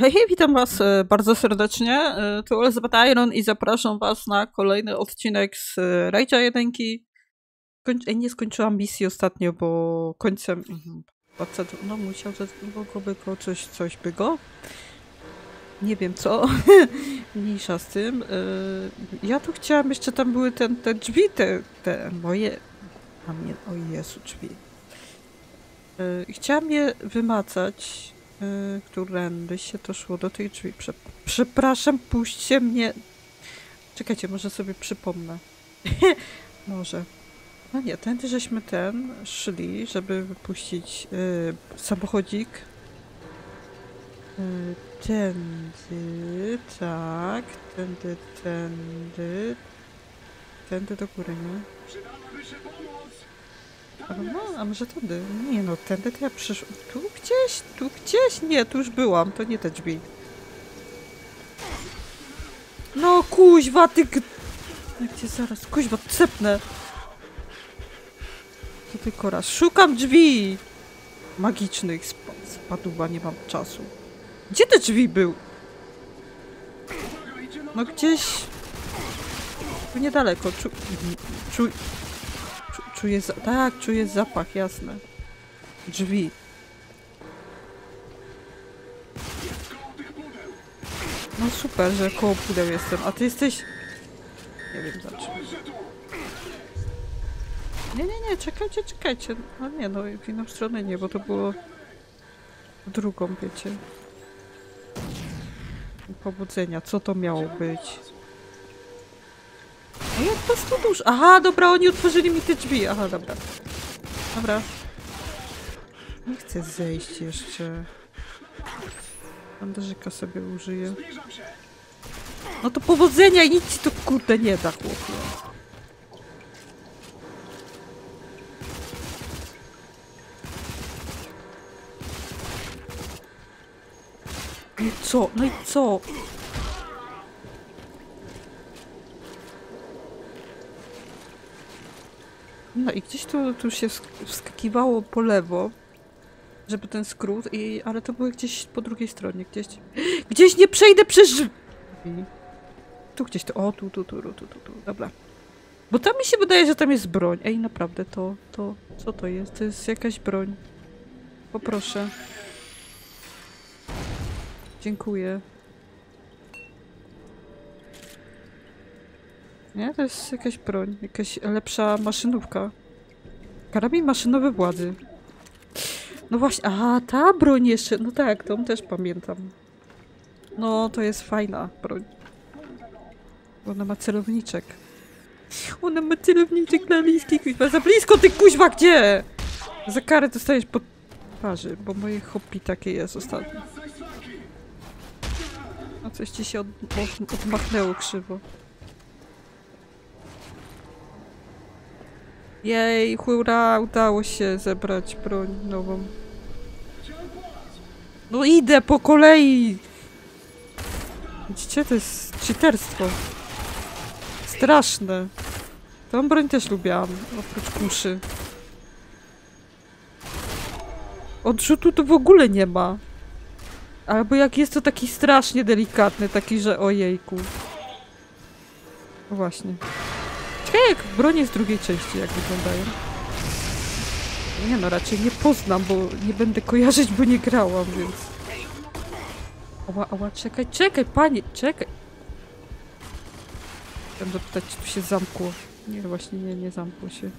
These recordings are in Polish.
Hej, hej, witam was bardzo serdecznie. Tu Elizabeth Iron i zapraszam was na kolejny odcinek z Rage'a 1. Nie skończyłam misji ostatnio, bo końcem... No musiał, że mogłoby go coś by go. Nie wiem co. Mniejsza z tym. Ja tu chciałam jeszcze, tam były te drzwi, te moje... A mnie, o Jezu, drzwi. Chciałam je wymacać. Którędy się to szło do tych drzwi. Przepraszam, puśćcie mnie. Czekajcie, może sobie przypomnę. Może. No nie, tędy żeśmy szli, żeby wypuścić samochodzik. Tędy, tak. Tędy. Tędy do góry, nie? A może tędy? Nie no, tędy to ja przyszłam. Tu gdzieś? Nie, tu już byłam. To nie te drzwi. No kuźwa, ty... Gdzie zaraz? Kuźwa, cepnę. To tylko raz. Szukam drzwi! Magicznych. Spadła, nie mam czasu. Gdzie te drzwi były? No gdzieś... Tu niedaleko. Czuję zapach, jasne. Drzwi. No super, że koło pudeł jestem. A ty jesteś... Nie wiem za czym. Nie, czekajcie. No nie, no w inną stronę nie, bo to było... drugą, wiecie. Pobudzenia, co to miało być? A jak to jest tu dusz? Aha, dobra, oni otworzyli mi te drzwi. Aha, dobra. Dobra. Nie chcę zejść jeszcze. Bandażyka sobie użyję. No to powodzenia i nic ci to kurde nie da, chłopie. No i co? No i gdzieś tu się wskakiwało po lewo, żeby ten skrót, ale to były gdzieś po drugiej stronie, gdzieś nie przejdę przez drzwi. Tu gdzieś to, o tu, dobra. Bo tam mi się wydaje, że tam jest broń. Ej, naprawdę, co to jest? To jest jakaś broń. Poproszę. Dziękuję. Nie? To jest jakaś broń, jakaś lepsza maszynówka. Karabin maszynowy władzy. No właśnie, aha, ta broń jeszcze, no tak, tą też pamiętam. No, to jest fajna broń. Ona ma celowniczek. Ona ma celowniczek na bliskich, kuźwa, za blisko ty kuźwa, gdzie? Za karę dostajesz po twarzy, bo moje hobby takie jest ostatnio. No coś ci się odmachnęło krzywo. Jej, hura, udało się zebrać broń nową. No idę po kolei! Widzicie, to jest cheaterstwo. Straszne. Tą broń też lubiłam, oprócz kuszy. Odrzutu to w ogóle nie ma. Albo jak jest to taki strasznie delikatny, taki, że ojejku. No właśnie. Ciekawe jak bronie z drugiej części jak wyglądają. Nie no, raczej nie poznam, bo nie będę kojarzyć, bo nie grałam, więc... Ała, czekaj, panie, czekaj! Chciałam zapytać, czy tu się zamkło. Nie, właśnie nie zamkło się.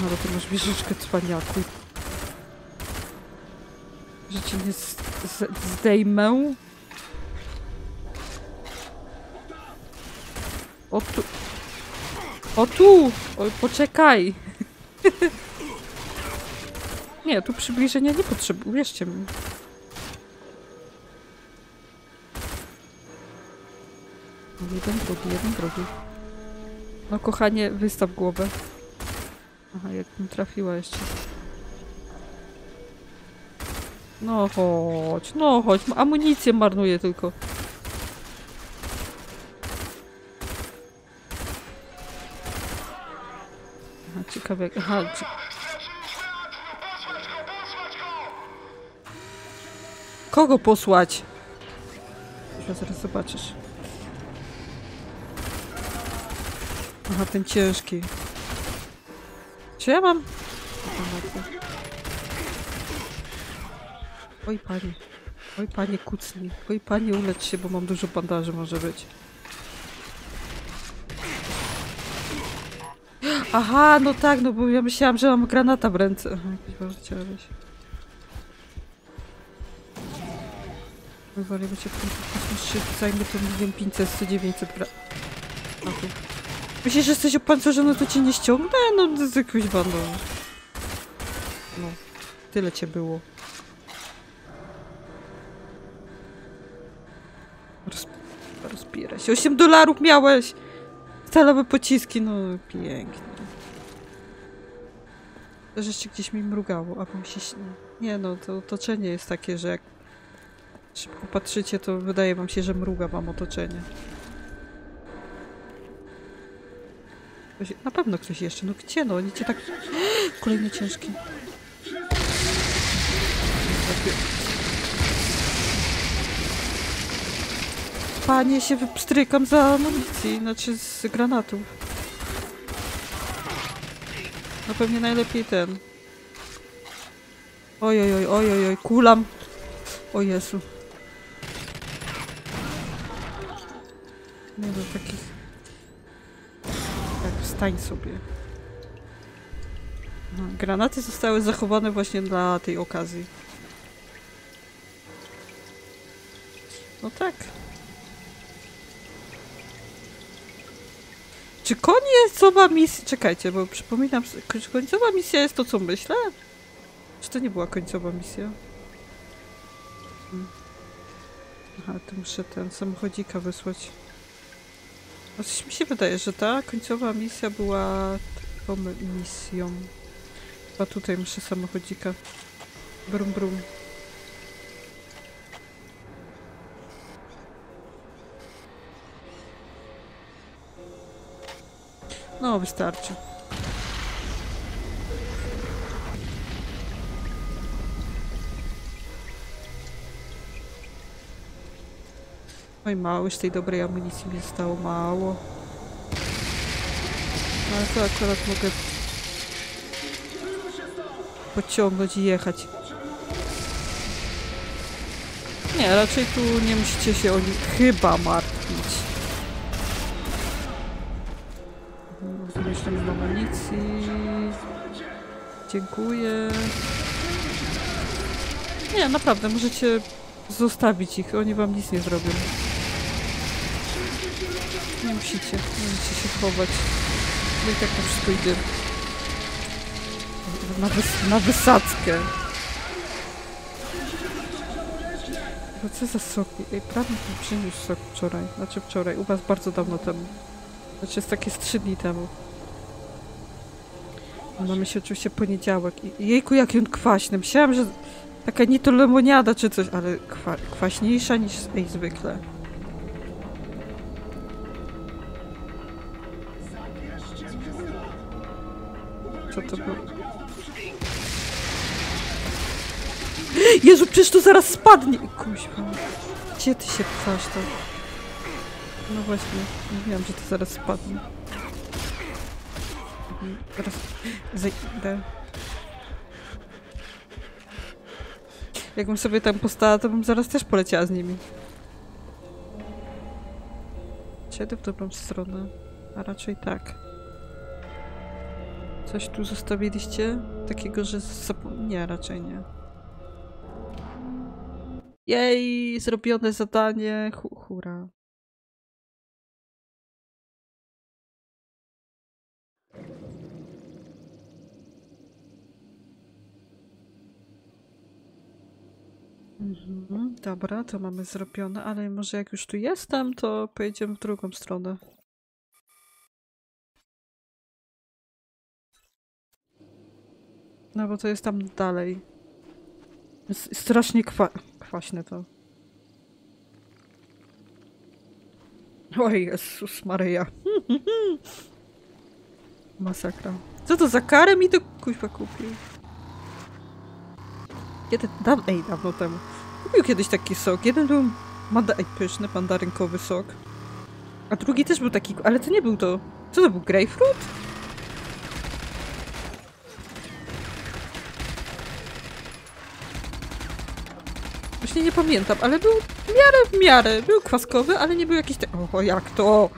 No ale ty masz wieżyczkę, cwaniaku. Że cię nie zdejmę. O tu! O tu! Oj, poczekaj! Nie, tu przybliżenia nie potrzebuję. Uwierzcie mi. Jeden drogi. No kochanie, wystaw głowę. Aha, jakbym trafiła jeszcze. No chodź. Amunicję marnuję tylko. Ciekawe jak... Aha, Kogo posłać? Zaraz zobaczysz. Aha, ten ciężki. Czy ja mam? Oj, pani. Oj, panie, kucnij. Oj, pani, ulecz się, bo mam dużo bandaży, może być. Aha, no tak, no bo ja myślałam, że mam granata w ręce. Aha, jakieś ważne chciała być. Wywalimy się w tym, że zajmę to, nie wiem, 500, 100, 900... Myślisz, że jesteś opancerzony, to cię nie ściągnę? No, z jakąś bandą. No, tyle cię było. Rozpiera się. $8 miałeś! Stalowe pociski, no pięknie. Też jeszcze gdzieś mi mrugało, a mi się śni. Nie no, to otoczenie jest takie, że jak szybko patrzycie, to wydaje wam się, że mruga wam otoczenie. Na pewno ktoś jeszcze, no gdzie no? Oni cię tak... Kolejny ciężki. Panie, się wypstrykam za amunicji, znaczy z granatów. No pewnie najlepiej ten. Ojoj, oj, oj, oj, kulam. O Jezu. Nie do takich... Tak, wstań sobie. No, granaty zostały zachowane właśnie dla tej okazji. No tak. Czy końcowa misja... Czekajcie, bo przypominam... Czy końcowa misja jest to, co myślę? Czy to nie była końcowa misja? Aha, to muszę ten samochodzika wysłać. No coś mi się wydaje, że ta końcowa misja była tą misją. Chyba tutaj muszę samochodzika. Brum, brum. No, wystarczy. Oj, mało, już tej dobrej amunicji mi zostało mało. Ale to akurat mogę pociągnąć i jechać. Nie, raczej tu nie musicie się o nich chyba martwić. Jeszcze nie mam amunicji. Dziękuję. Nie, naprawdę, możecie zostawić ich. Oni wam nic nie zrobią. Nie musicie się chować. No i tak to wszystko idzie. Na wysadzkę. No co za sok? Ej, prawie mi przyniósł sok wczoraj. Znaczy wczoraj, u was bardzo dawno temu. Znaczy jest takie z 3 dni temu. Mamy się oczywiście poniedziałek. Jejku, jaki on kwaśny. Myślałam, że taka nie to lemoniada czy coś, ale kwaśniejsza niż zwykle. Co to było? Jezu, przecież to zaraz spadnie! Kuźwa. Gdzie ty się pchasz to? No właśnie, mówiłam, że to zaraz spadnie. Teraz zejdę. Jakbym sobie tam postała, to bym zaraz też poleciała z nimi. Czy jadę w dobrą stronę? A raczej tak. Coś tu zostawiliście? Takiego, że... Nie, raczej nie. Jej! Zrobione zadanie! Hura. Dobra, to mamy zrobione, ale może jak już tu jestem, to pojedziemy w drugą stronę. No bo to jest tam dalej. Jest strasznie kwaśne to. O Jezus Maryja. Masakra. Co to za karę mi to kuźwa kupił? Dawno temu. kupił kiedyś taki sok. Jeden był pyszny, mandarynkowy sok. A drugi też był taki, ale to nie był to. Co to był, grejpfrut? Właśnie nie pamiętam, ale był w miarę. Był kwaskowy, ale nie był jakiś taki... Oho, jak to?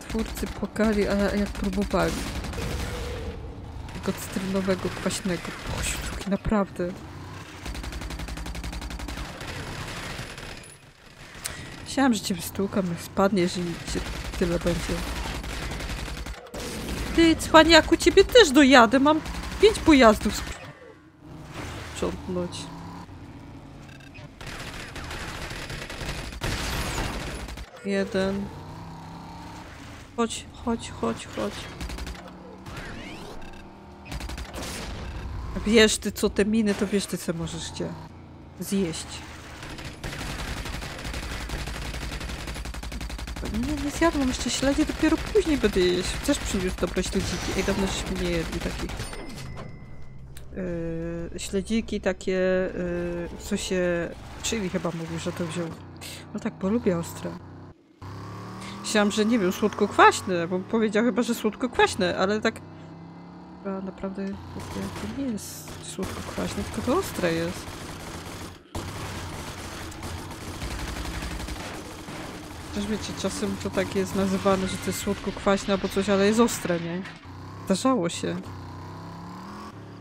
Twórcy płakali, ale jak próbowali. Tego cytrynowego, kwaśnego. Boże, naprawdę. Chciałam, że cię wystukam, jak spadnie, jeżeli się tyle będzie. Ty, cwaniaku, ciebie też dojadę. Mam 5 pojazdów sprzątnąć. Jeden. Chodź, chodź, chodź, chodź. Wiesz ty co, te miny, to wiesz ty co możesz cię zjeść. Nie zjadłam jeszcze śledzie, dopiero później będę jeść. Chcesz przyniósł dobre śledziki? Ej, dawno żeśmy nie jedli takich. Śledziki takie, w sosie chili chyba mówił, że to wziął. No tak, bo lubię ostre. Myślałam, że nie wiem, słodko-kwaśne, bo powiedział chyba, że słodko-kwaśne, ale tak... Chyba naprawdę to nie jest słodko-kwaśne, tylko to ostre jest. Też wiecie, czasem to tak jest nazywane, że to jest słodko-kwaśne albo coś, ale jest ostre, nie? Zdarzało się.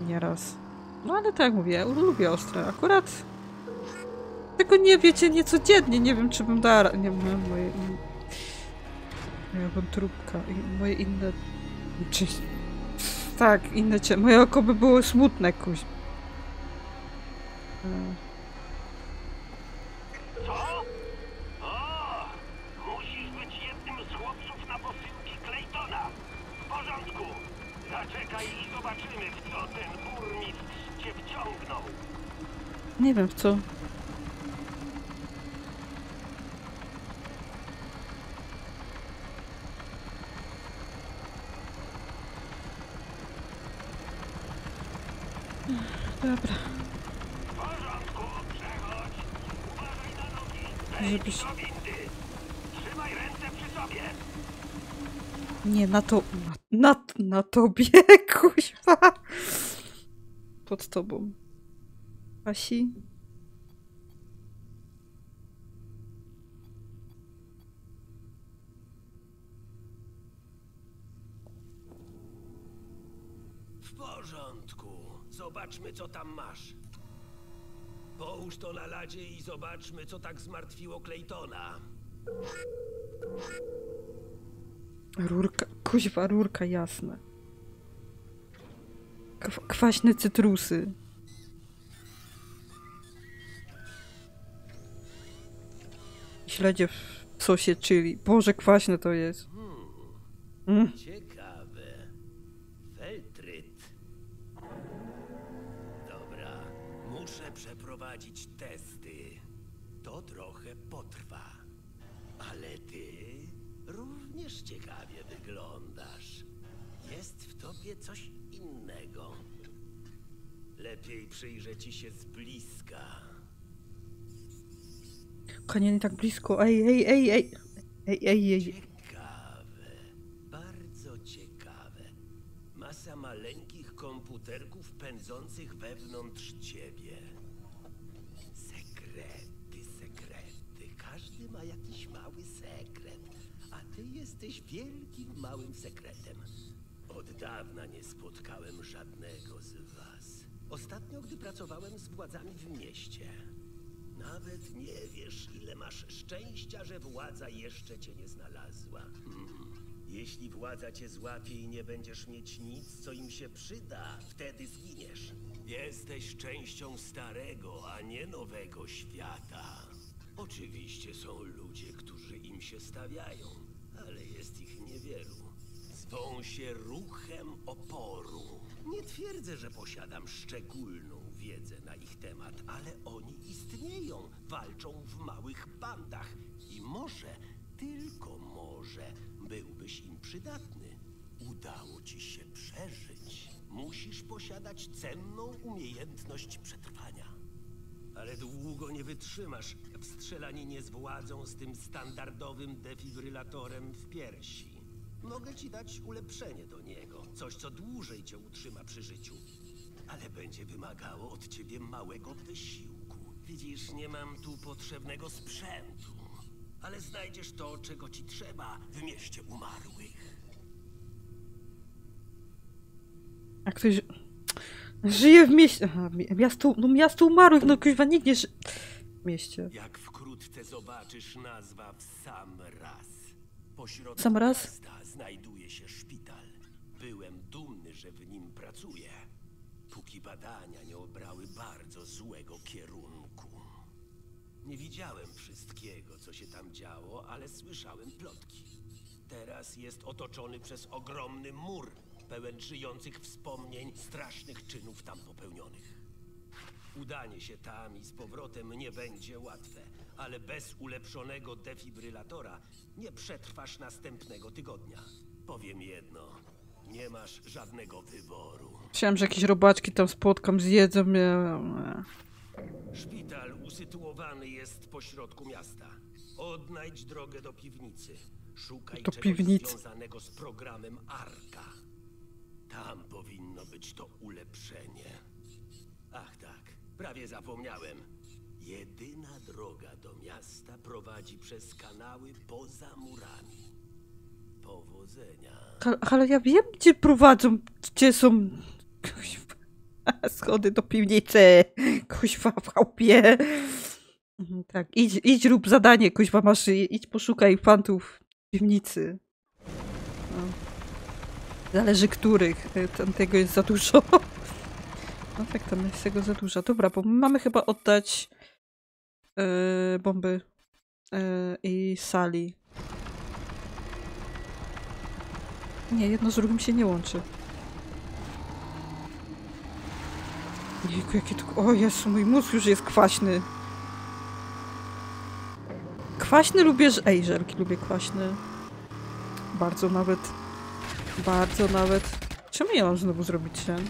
Nieraz. No ale tak jak mówię, ja lubię ostre. Akurat... Tego nie wiecie, niecodziennie, nie wiem czy bym dała... Nie wiem, moje... Miałbym trupka i moje inne... Tak, inne cię. Moje oko by było smutne, kuź. Co? O! Musisz być jednym z chłopców na posyłki Claytona. W porządku. Zaczekaj i zobaczymy, w co ten burmistrz cię wciągnął. Nie wiem, w co. Dobra. Żebyś... Nie, na to... Na tobie, kuźwa. Pod tobą. Asi. Zobaczmy, co tam masz. Połóż to na ladzie i zobaczmy, co tak zmartwiło Claytona. Rurka, kuźwa, rurka, jasne. Kwaśne cytrusy. Śledzie w sosie chili. Boże, kwaśne to jest. Ciekawe. Feltryt. Muszę przeprowadzić testy. To trochę potrwa. Ale ty również ciekawie wyglądasz. Jest w tobie coś innego. Lepiej przyjrzę ci się z bliska. Konie, nie tak blisko. Ej. Ciekawe. Bardzo ciekawe. Masa maleńkich komputerków pędzących wewnątrz ciebie. Sekrety, sekrety. Każdy ma jakiś mały sekret, a ty jesteś wielkim małym sekretem. Od dawna nie spotkałem żadnego z was. Ostatnio, gdy pracowałem z władzami w mieście. Nawet nie wiesz, ile masz szczęścia, że władza jeszcze cię nie znalazła. Jeśli władza cię złapie i nie będziesz mieć nic, co im się przyda, wtedy zginiesz. Jesteś częścią starego, a nie nowego świata. Oczywiście są ludzie, którzy im się stawiają, ale jest ich niewielu. Zwą się ruchem oporu. Nie twierdzę, że posiadam szczególną wiedzę na ich temat, ale oni istnieją, walczą w małych bandach i może, tylko może... byłbyś im przydatny. Udało ci się przeżyć. Musisz posiadać cenną umiejętność przetrwania. Ale długo nie wytrzymasz w strzelaninie z władzą z tym standardowym defibrylatorem w piersi. Mogę ci dać ulepszenie do niego. Coś, co dłużej cię utrzyma przy życiu. Ale będzie wymagało od ciebie małego wysiłku. Widzisz, nie mam tu potrzebnego sprzętu. Ale znajdziesz to, czego ci trzeba w mieście umarłych. A ktoś... żyje w mieście... Aha, miasto umarłych, no kuźwa, nikt nie ży... w mieście. Jak wkrótce zobaczysz, nazwa w sam raz. Pośrodku sam raz? Miasta znajduje się szpital. Byłem dumny, że w nim pracuję. Póki badania nie obrały bardzo złego kierunku. Nie widziałem wszystkiego, co się tam działo, ale słyszałem plotki. Teraz jest otoczony przez ogromny mur, pełen żyjących wspomnień strasznych czynów tam popełnionych. Udanie się tam i z powrotem nie będzie łatwe, ale bez ulepszonego defibrylatora nie przetrwasz następnego tygodnia. Powiem jedno, nie masz żadnego wyboru. Chciałem, że jakieś robaczki tam spotkam, zjedzą mnie. Szpital usytuowany jest pośrodku miasta. Odnajdź drogę do piwnicy. Szukaj czegoś związanego z programem Arka. Tam powinno być to ulepszenie. Ach tak, prawie zapomniałem. Jedyna droga do miasta prowadzi przez kanały poza murami. Powodzenia. Ale ja wiem, gdzie prowadzą, gdzie są... schody do piwnicy, kuźwa w chałupie. Tak, idź rób zadanie, kuźwa, masz, idź poszukaj fantów w piwnicy. No. Zależy których, tamtego jest za dużo. No tak, tam jest tego za dużo. Dobra, bo mamy chyba oddać bomby i sali. Nie, jedno z drugim się nie łączy. Jejku, jakie to... O Jezu, mój mózg już jest kwaśny. Kwaśny lubię... Ej, żelki lubię kwaśne. Bardzo nawet. Bardzo nawet. Czemu ja mam znowu zrobić ten?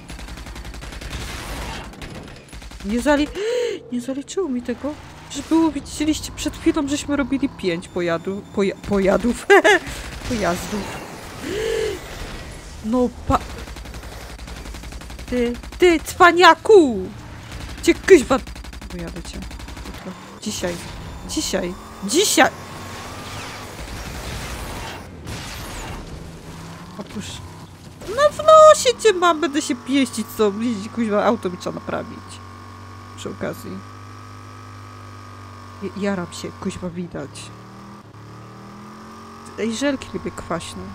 Nie zaliczyło mi tego. Że było, widzieliście, przed chwilą żeśmy robili 5 pojazdów. No pa... Ty, cwaniaku! Cię kuźwa... Pojadę cię. Jutro. Dzisiaj! Otóż... No w nosie cię mam, będę się pieścić, co? Kuźwa, auto mi trzeba naprawić. Przy okazji. Jaram się, kuźwa, widać. Ej, żelki lubię kwaśne.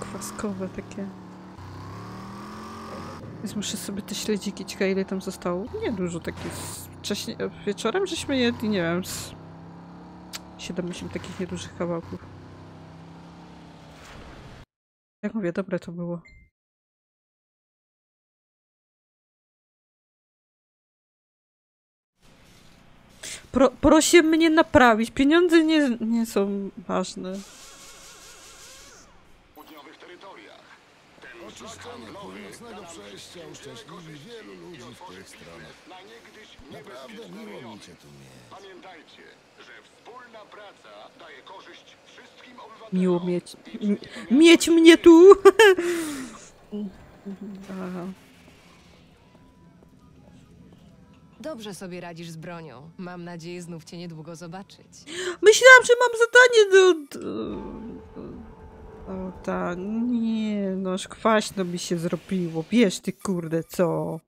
Kwaskowe takie. Więc muszę sobie te śledziki, ciekawe ile tam zostało. Nie dużo takich. Wcześniej, wieczorem żeśmy jedli, nie wiem, z 7-8 takich niedużych kawałków. Jak mówię, dobre to było. Proszę mnie naprawić. Pieniądze nie są ważne. Oczyszczenie północnego przejścia uszczęśliwi wielu ludzi w tych stronach. Naprawdę miło mi cię tu mieć. Pamiętajcie, że wspólna praca daje korzyść wszystkim obywatelom. Miło mieć mnie tu! Aha. Dobrze sobie radzisz z bronią. Mam nadzieję znów cię niedługo zobaczyć. Myślałam, że mam zadanie O ta... Nie, no aż kwaśno mi się zrobiło. Wiesz ty kurde, co?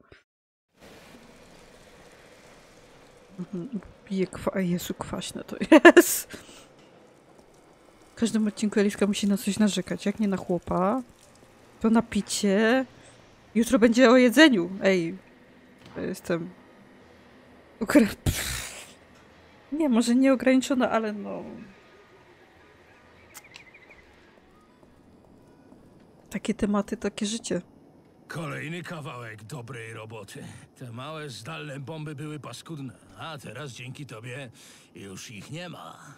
Bije Jezu, kwaśno to jest. W każdym odcinku Eliska musi na coś narzekać. Jak nie na chłopa, to na picie. Jutro będzie o jedzeniu. Ej. Ja jestem... Nie, może nie ograniczona, ale no... Takie tematy, takie życie. Kolejny kawałek dobrej roboty. Te małe, zdalne bomby były paskudne, a teraz dzięki tobie już ich nie ma.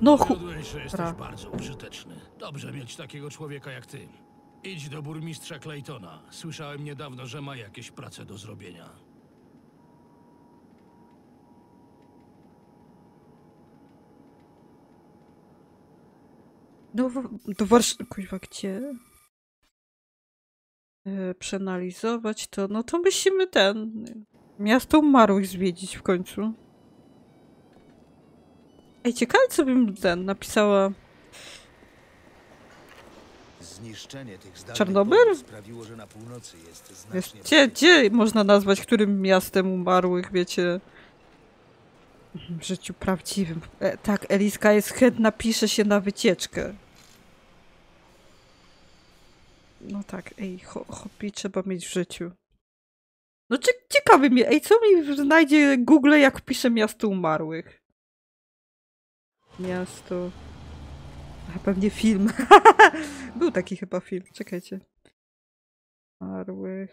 No chudłeś, że jesteś bardzo użyteczny. Dobrze mieć takiego człowieka jak ty. Idź do burmistrza Claytona. Słyszałem niedawno, że ma jakieś prace do zrobienia. No, do Warszawy, kuźwa, gdzie przeanalizować to, no to musimy ten miasto umarłych zwiedzić w końcu. Ej, ciekawe co bym ten napisała. Zniszczenie tych Czarnobyl? Sprawiło, że na północy jest znacznie... Gdzie można nazwać którym miastem umarłych, wiecie? W życiu prawdziwym. Tak, Eliska jest chętna, pisze się na wycieczkę. No tak, ej, hobby trzeba mieć w życiu. No ciekawy mnie, ej, co mi znajdzie Google, jak piszę miasto umarłych? Miasto... A pewnie film. Był taki chyba film, czekajcie. Umarłych...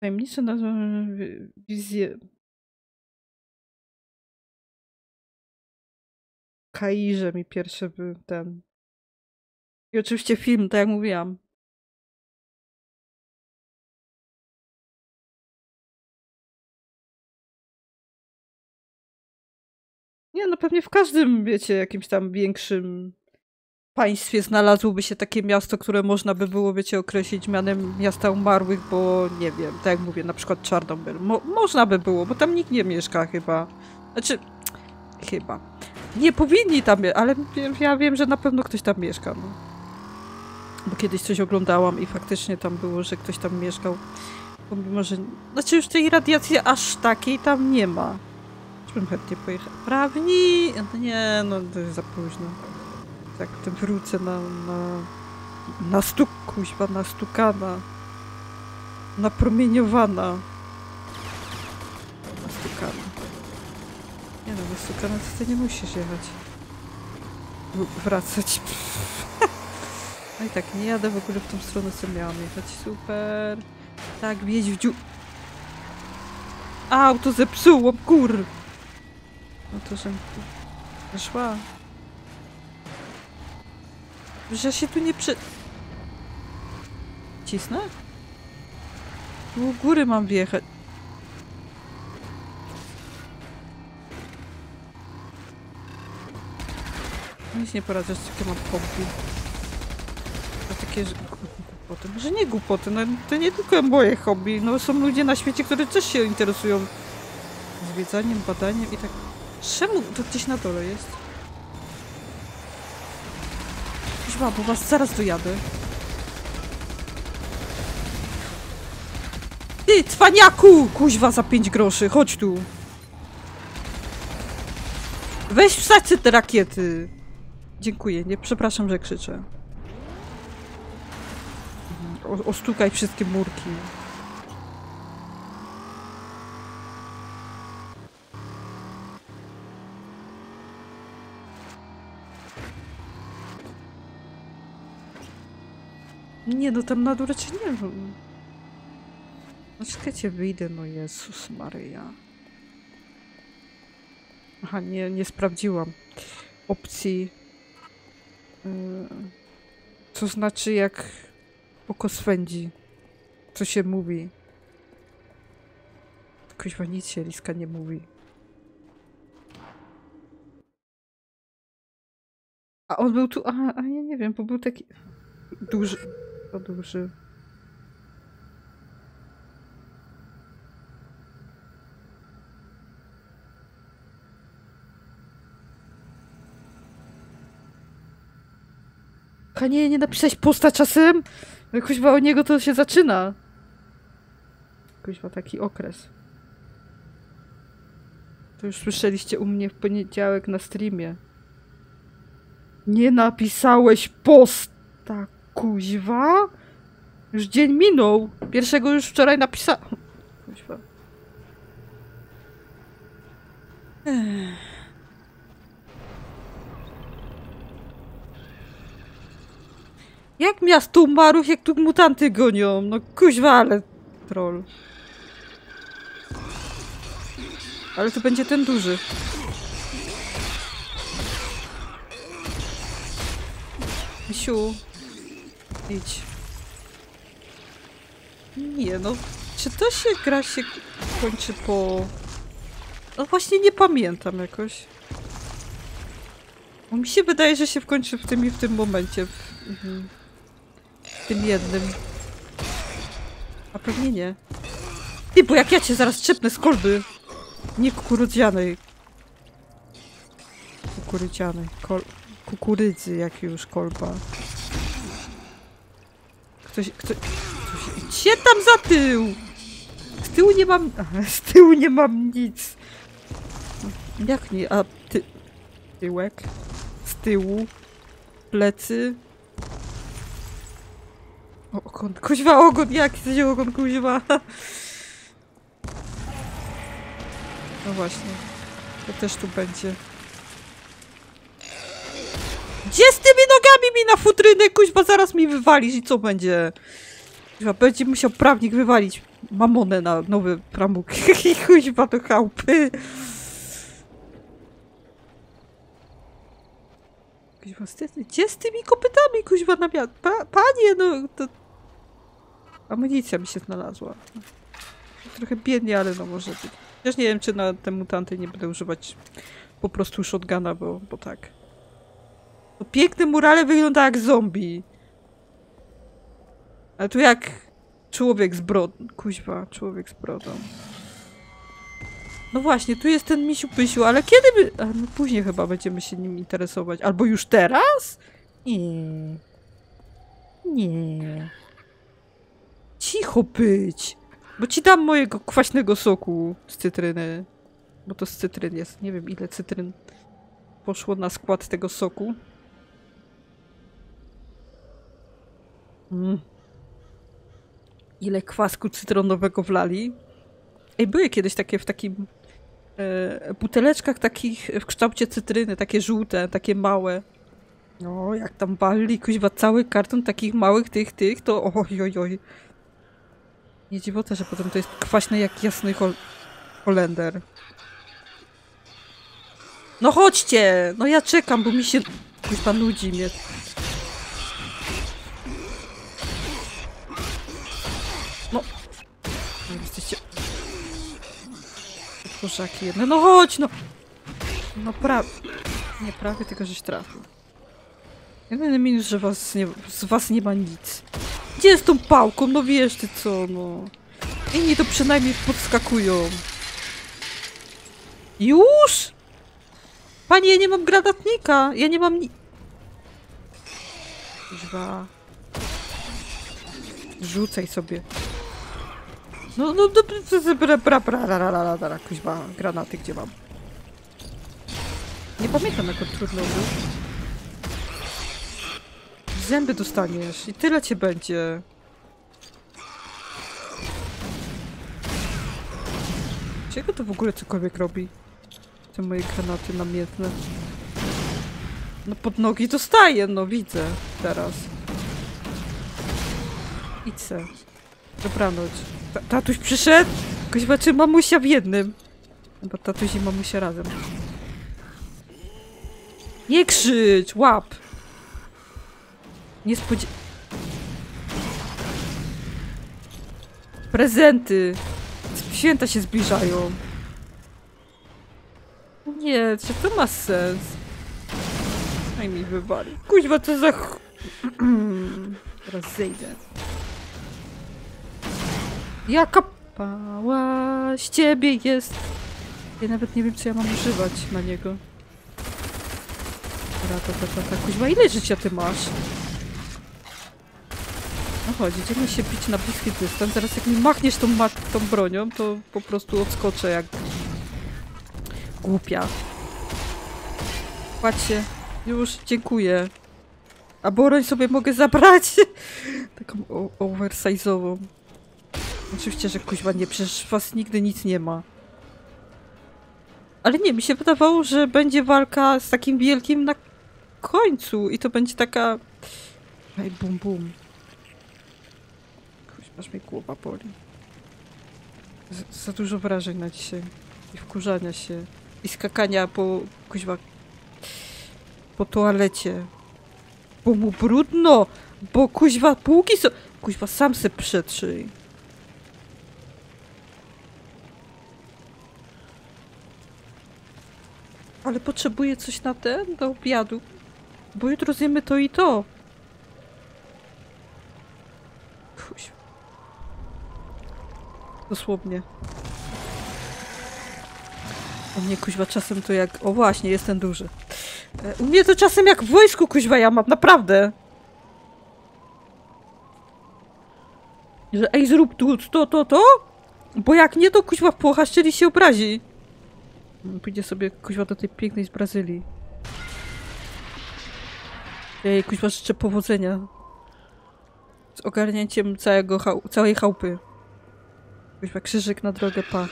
Tajemnicę nazwę wizję Kairze mi pierwszy był ten. I oczywiście film, tak jak mówiłam. Nie, no pewnie w każdym, wiecie, jakimś tam większym państwie znalazłoby się takie miasto, które można by było, wiecie, określić mianem miasta umarłych, bo nie wiem, tak jak mówię, na przykład Czarnobyl. Można by było, bo tam nikt nie mieszka chyba. Znaczy, chyba. Nie powinni tam, ale ja wiem, że na pewno ktoś tam mieszka. No. Bo kiedyś coś oglądałam i faktycznie tam było, że ktoś tam mieszkał. Pomimo, że... Znaczy już tej radiacji aż takiej tam nie ma. Już bym chętnie pojechała. Prawni? Nie, no to jest za późno. Tak, tym wrócę na stuk, kuźwa, nastukana, napromieniowana. Nastukana. Nie no, nastukana to ty nie musisz jechać. Wracać. No i tak, nie jadę w ogóle w tą stronę, co miałam jechać. Super. Tak, wjedź w dziu... Auto zepsuło, kur! No to, żem tu szła. Że się tu nie cisnę? Tu u góry mam wjechać. Nic nie poradzę, że takie mam hobby. A takie, że... Głupoty. Może nie głupoty, no to nie tylko moje hobby. No są ludzie na świecie, którzy też się interesują zwiedzaniem, badaniem i tak... Czemu to gdzieś na dole jest? Bo was zaraz dojadę. Ty, cwaniaku! Kuźwa, za 5 groszy, chodź tu. Weź wsadź te rakiety. Dziękuję, nie, przepraszam, że krzyczę. Ostukaj wszystkie murki. Nie, no tam na dół raczej nie wiem. No czekajcie, wyjdę, no Jezus Maryja. Aha, nie sprawdziłam opcji. Co znaczy jak oko swędzi. Co się mówi. Kuźwa, nic się Liska nie mówi. A on był tu, a ja nie wiem, bo był taki... Duży... To duży. A nie napisałeś posta czasem? Kuźwa, o niego to się zaczyna. Kuźwa, taki okres. To już słyszeliście u mnie w poniedziałek na streamie. Nie napisałeś posta, kuźwa? Już dzień minął. Pierwszego już wczoraj napisałam. Kuźwa. Jak miasto umarłych, jak tu mutanty gonią. No kuźwa, ale troll. Ale to będzie ten duży. Misiu. Idź. Nie no. Czy to się gra się kończy po... No właśnie nie pamiętam jakoś. Bo mi się wydaje, że się kończy w tym i w tym momencie. W tym jednym. A pewnie nie. Ty, bo jak ja cię zaraz szczypnę z kolby. Nie kukurydzianej. Kukurydzianej. Kukurydzy, jak już kolba. Ktoś... Cię tam za tył! Z tyłu nie mam... Aha, z tyłu nie mam nic. Jak nie? A ty... Tyłek. Z tyłu. Plecy. O, ogon. Kuźwa, ogon! Jak się ogon, kuźwa? No właśnie. To też tu będzie. Gdzie z tymi nogami mi na futryny, kuźwa? Zaraz mi wywalisz i co będzie? Kuźwa, będzie musiał prawnik wywalić mamonę na nowy pramuk. Kuźwa, do chałupy. Kuźwa, gdzie z tymi kopytami, kuźwa, na miarę? Panie, no to... Amunicja mi się znalazła. Trochę biednie, ale no może być. Też nie wiem, czy na te mutanty nie będę używać po prostu shotguna, bo tak. To piękne murale wygląda jak zombie. Ale tu jak człowiek z brodą. Kuźwa, człowiek z brodą. No właśnie, tu jest ten misiu pysiu, ale kiedy by... A, no później chyba będziemy się nim interesować. Albo już teraz? Nie. Nie. Cicho być. Bo ci dam mojego kwaśnego soku z cytryny. Bo to z cytryn jest. Nie wiem, ile cytryn poszło na skład tego soku. Ile kwasku cytronowego wlali. Ej, były kiedyś takie w takim... buteleczkach takich w kształcie cytryny. Takie żółte, takie małe. No, jak tam wali, kuźwa, cały karton takich małych tych, to ojojoj. Nie dziwota, że potem to jest kwaśne jak jasny Holender. No chodźcie! No ja czekam, bo mi się... Kuźwa, nudzi mnie. No. No jesteście... Korzaki jedne. No chodź, no! No prawie... Nie prawie, tylko żeś trafił. Jedyny minus, że z was nie ma nic. Gdzie z tą pałką? No wiesz ty co, no. Inni to przynajmniej podskakują. Już? Panie, ja nie mam granatnika. Ja nie mam nic. Dwa. Rzucaj sobie. No, no, kuźwa, granaty gdzie mam? Nie pamiętam, jak to trudno było. Zęby dostaniesz i tyle cię będzie. Czego to w ogóle cokolwiek robi? Te moje granaty namiętne. No pod nogi dostaję, no widzę teraz. Idź se. Dobranoc. Tatuś przyszedł? Kuźwa, czy mamusia w jednym? Bo tatuś i mamusia razem. Nie krzycz! Łap! Prezenty! Święta się zbliżają. Nie, czy to ma sens? Aj mi wywali. Kuźwa, co za Teraz zejdę. Jaka pała z ciebie jest? Ja nawet nie wiem, czy ja mam używać na niego. Kuźwa, ile życia ty masz? No chodź, idziemy się bić na bliski dystans. Zaraz jak mi machniesz tą bronią, to po prostu odskoczę jak... głupia. Patrzcie, już, dziękuję. A broń sobie mogę zabrać? Taką oversize'ową. Oczywiście, że kuźwa nie, przecież was nigdy nic nie ma. Ale nie, mi się wydawało, że będzie walka z takim wielkim na końcu i to będzie taka... Ej, bum, bum. Aż mi głowa boli. Za dużo wrażeń na dzisiaj. I wkurzania się. I skakania po... kuźwa... po toalecie. Bo mu brudno! Bo kuźwa półki są... Kuźwa, sam se przetrzyj. Ale potrzebuję coś na ten, do obiadu. Bo jutro zjemy to i to. Kuźwa. Dosłownie. U mnie kuźwa czasem to jak... O właśnie, jestem duży. U mnie to czasem jak w wojsku kuźwa ja mam, naprawdę. Że ej, zrób tu to, bo jak nie to kuźwa w płochaszczyli się obrazi. Pójdzie sobie kuźwa do tej pięknej z Brazylii. Ej, kuźwa życzę powodzenia. Z ogarnięciem całej chałupy. Kuźwa, krzyżyk na drogę, pa.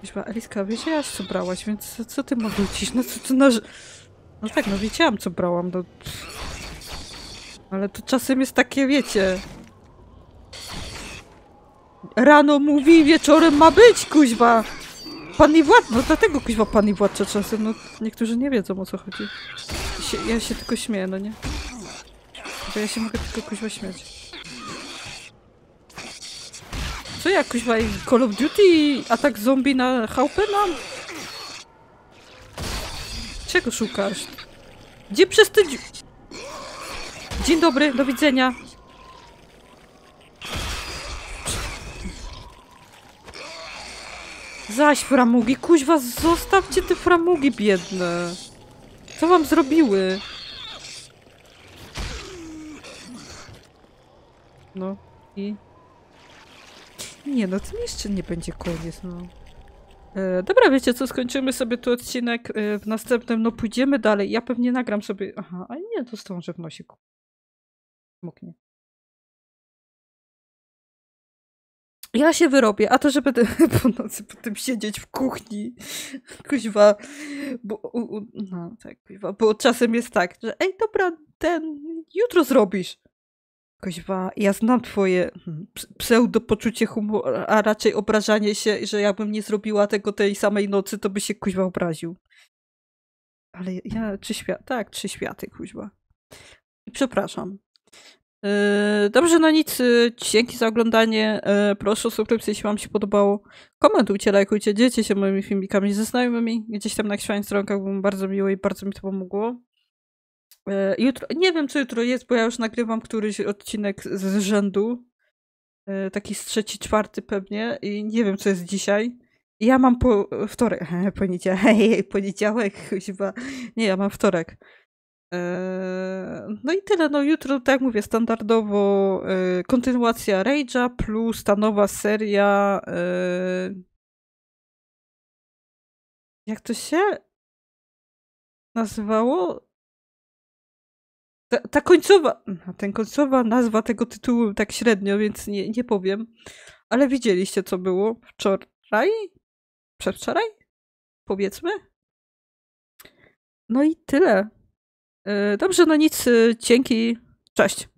Kuźwa, Eliska, wiedziałaś co brałaś, więc co ty mogłeś dziś? No co to na... No tak, no wiedziałam co brałam, no... Ale to czasem jest takie, wiecie... Rano mówi, wieczorem ma być, kuźwa! Pan i władza, no dlatego kuźwa pan i władcza czasem, no niektórzy nie wiedzą o co chodzi. Ja się tylko śmieję, no nie? Bo ja się mogę tylko kuźwa śmiać. Co ja kuźwa i Call of Duty i atak zombie na chałupę mam? Czego szukasz? Gdzie przestydzi... Dzień dobry, do widzenia. Zaś framugi, kuźwa zostawcie te framugi biedne. Co wam zrobiły? No i... Nie no, tym jeszcze nie będzie koniec, no. Dobra, wiecie co, skończymy sobie tu odcinek w następnym, no pójdziemy dalej. Ja pewnie nagram sobie... Aha, a nie, to stąd, że w nosiku. Mógł nie. Ja się wyrobię, a to, że będę po nocy potem siedzieć w kuchni, kuźwa, bo... no tak, kuźwa, bo czasem jest tak, że ej, dobra, ten... jutro zrobisz. Kuźwa, ja znam twoje pseudopoczucie humoru, a raczej obrażanie się, że jakbym nie zrobiła tego tej samej nocy, to by się kuźwa obraził. Ale ja... tak, 3 światy, kuźwa. I przepraszam. Dobrze, no nic. Dzięki za oglądanie. Proszę o subskrypcję, jeśli wam się podobało. Komentujcie, lajkujcie, dzielcie się moimi filmikami ze znajomymi. Gdzieś tam na jakichś stronkach, było mi bardzo miło i bardzo mi to pomogło. Jutro, nie wiem co jutro jest, bo ja już nagrywam któryś odcinek z rzędu. Taki z 3., 4 pewnie i nie wiem co jest dzisiaj. Ja mam wtorek, poniedziałek chyba. Nie, ja mam wtorek. No i tyle, no jutro, tak jak mówię, standardowo kontynuacja Rage'a plus ta nowa seria, jak to się nazywało? Ta końcowa, nazwa tego tytułu tak średnio, więc nie powiem, ale widzieliście co było wczoraj, przedwczoraj, powiedzmy. No i tyle. Dobrze, no nic, dzięki, cześć.